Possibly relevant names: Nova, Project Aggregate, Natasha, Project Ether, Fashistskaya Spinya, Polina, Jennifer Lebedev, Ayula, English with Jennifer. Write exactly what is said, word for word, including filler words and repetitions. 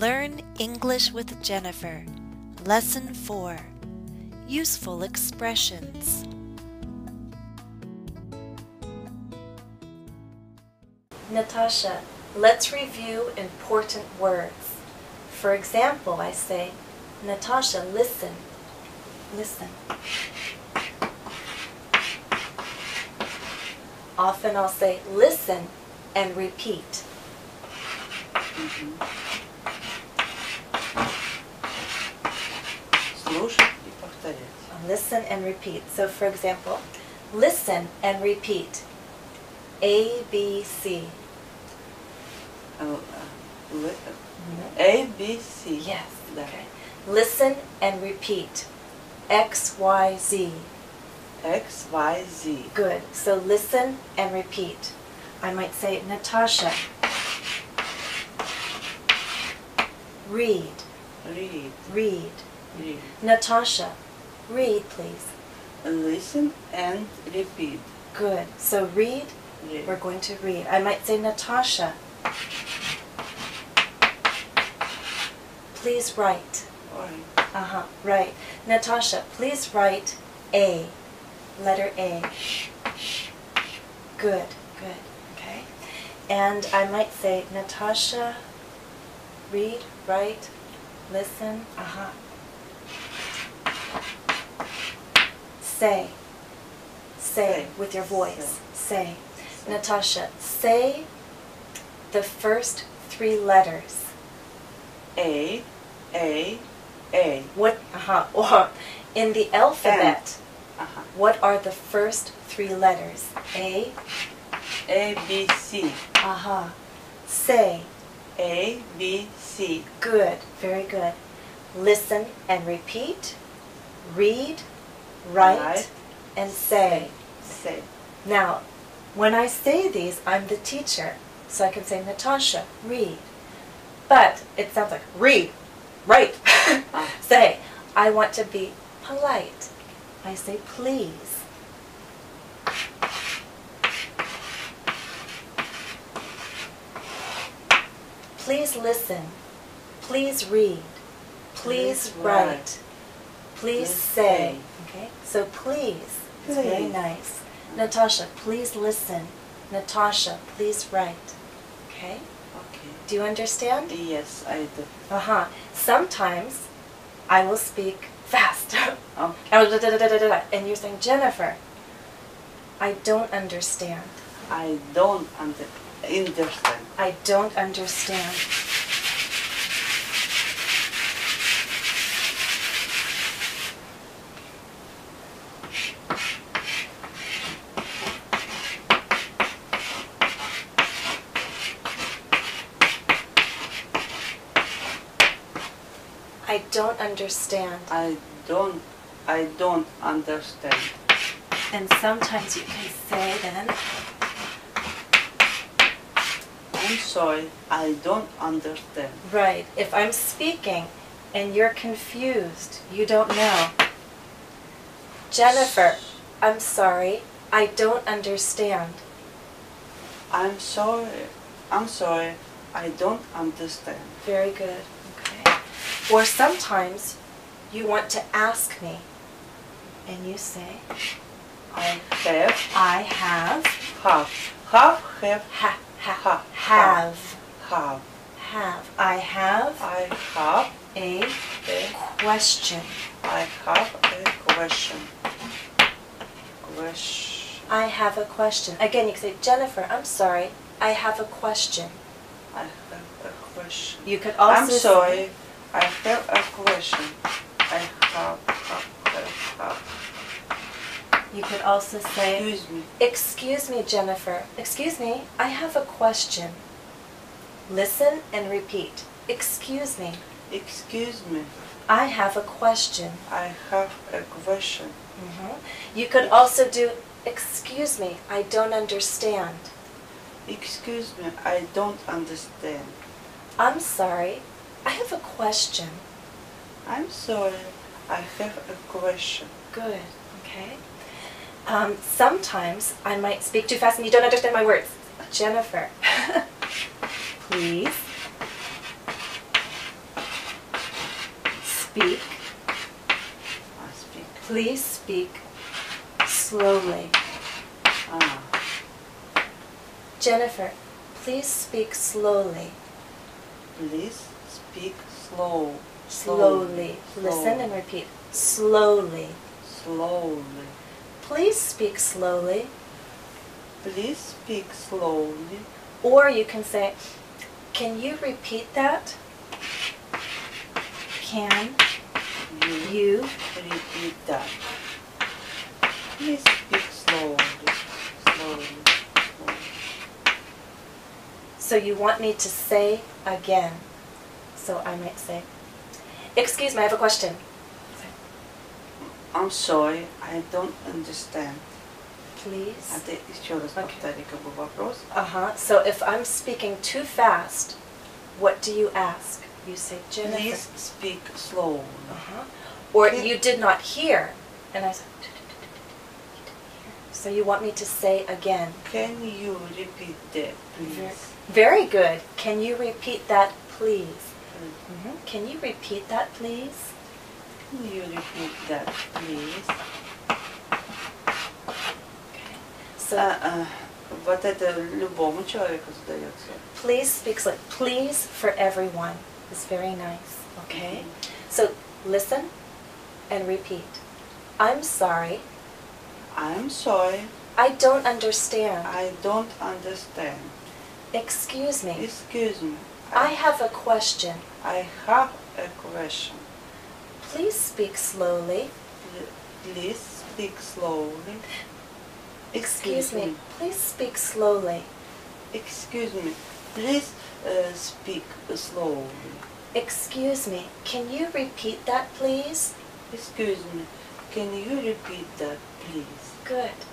Learn English with Jennifer, Lesson four, Useful Expressions. Natasha, let's review important words. For example, I say, Natasha, listen, listen. Often I'll say, listen, and repeat. Listen and repeat. So, for example, listen and repeat. A, B, C. Oh, uh, li mm-hmm. A, B, C. Yes. Okay. Listen and repeat. X, Y, Z. X, Y, Z. Good. So, listen and repeat. I might say, Natasha, read. Read. Read. Read. Natasha, read, please. Listen and repeat. Good. So read, read. We're going to read. I might say, Natasha, please write. Right. Uh-huh. Write. Natasha, please write A. Letter A. Good. Good. Okay. And I might say, Natasha, read, write, listen. Uh-huh. Say, say, with your voice, say. say. Natasha, say the first three letters. A, A, A. What, uh-huh, or in the alphabet, uh-huh. What are the first three letters? A, A, B, C. Uh-huh. Say. A, B, C. Good, very good. Listen and repeat, read, Write, write and say. say. Say. Now, when I say these, I'm the teacher, so I can say, Natasha, read. But it sounds like read, write, ah. Say. I want to be polite. I say, please. Please listen. Please read. Please, please write. write. Please say. Okay? So please. It's very nice. Natasha, please listen. Natasha, please write. Okay? Okay. Do you understand? Yes, I do. Uh-huh. Sometimes I will speak fast. Okay. And you're saying, Jennifer, I don't understand. I don't under understand. I don't understand. I don't understand. I don't, I don't understand. And sometimes you can say then, I'm sorry, I don't understand. Right. If I'm speaking and you're confused, you don't know. Jennifer, I'm sorry, I don't understand. I'm sorry, I'm sorry, I don't understand. Very good. Or sometimes you want to ask me, and you say, I have, I have, have, have, have, ha, ha, have, have, have, I have, I have a, a question, I have a question, question, I have a question. Again, you can say, Jennifer, I'm sorry, I have a question. I have a question. You could also I'm sorry. Say, I have a question. I have, have, have. You could also say, excuse me. Excuse me, Jennifer. Excuse me, I have a question. Listen and repeat. Excuse me. Excuse me. I have a question. I have a question. Mm-hmm. You could also do, excuse me, I don't understand. Excuse me, I don't understand. I'm sorry. I have a question. I'm sorry, I have a question. Good, okay. Um, sometimes I might speak too fast and you don't understand my words. Jennifer, please speak. I speak. Please speak slowly. Ah. Jennifer, please speak slowly. Please speak slow. Slowly. Slowly. Listen and repeat. Slowly. Slowly. Please speak slowly. Please speak slowly. Or you can say, can you repeat that? Can you, you repeat that? Please speak slowly. Slowly. Slowly. So you want me to say again. So I might say, excuse me, I have a question. I'm sorry, I don't understand. Please. А ты еще раз повтори какой вопрос. Uh-huh. So if I'm speaking too fast, what do you ask? You say, Jennifer. Please speak slow. Uh-huh. Or Please. You did not hear. And I said, you didn't hear. So you want me to say again. Can you repeat that, please? Very good. Can you repeat that, please? Mm-hmm. Can you repeat that, please? Can you repeat that, please? Okay. So, uh, uh, вот это любому человеку задается. Please speaks like please for everyone. It's very nice. Okay. Mm-hmm. So listen and repeat. I'm sorry. I'm sorry. I don't understand. I don't understand. Excuse me. Excuse me. I have a question. I have a question. Please speak slowly. Please speak slowly. Excuse, Excuse me. me. Please speak slowly. Excuse me. Please uh, speak slowly. Excuse me. Can you repeat that, please? Excuse me. Can you repeat that, please? Good.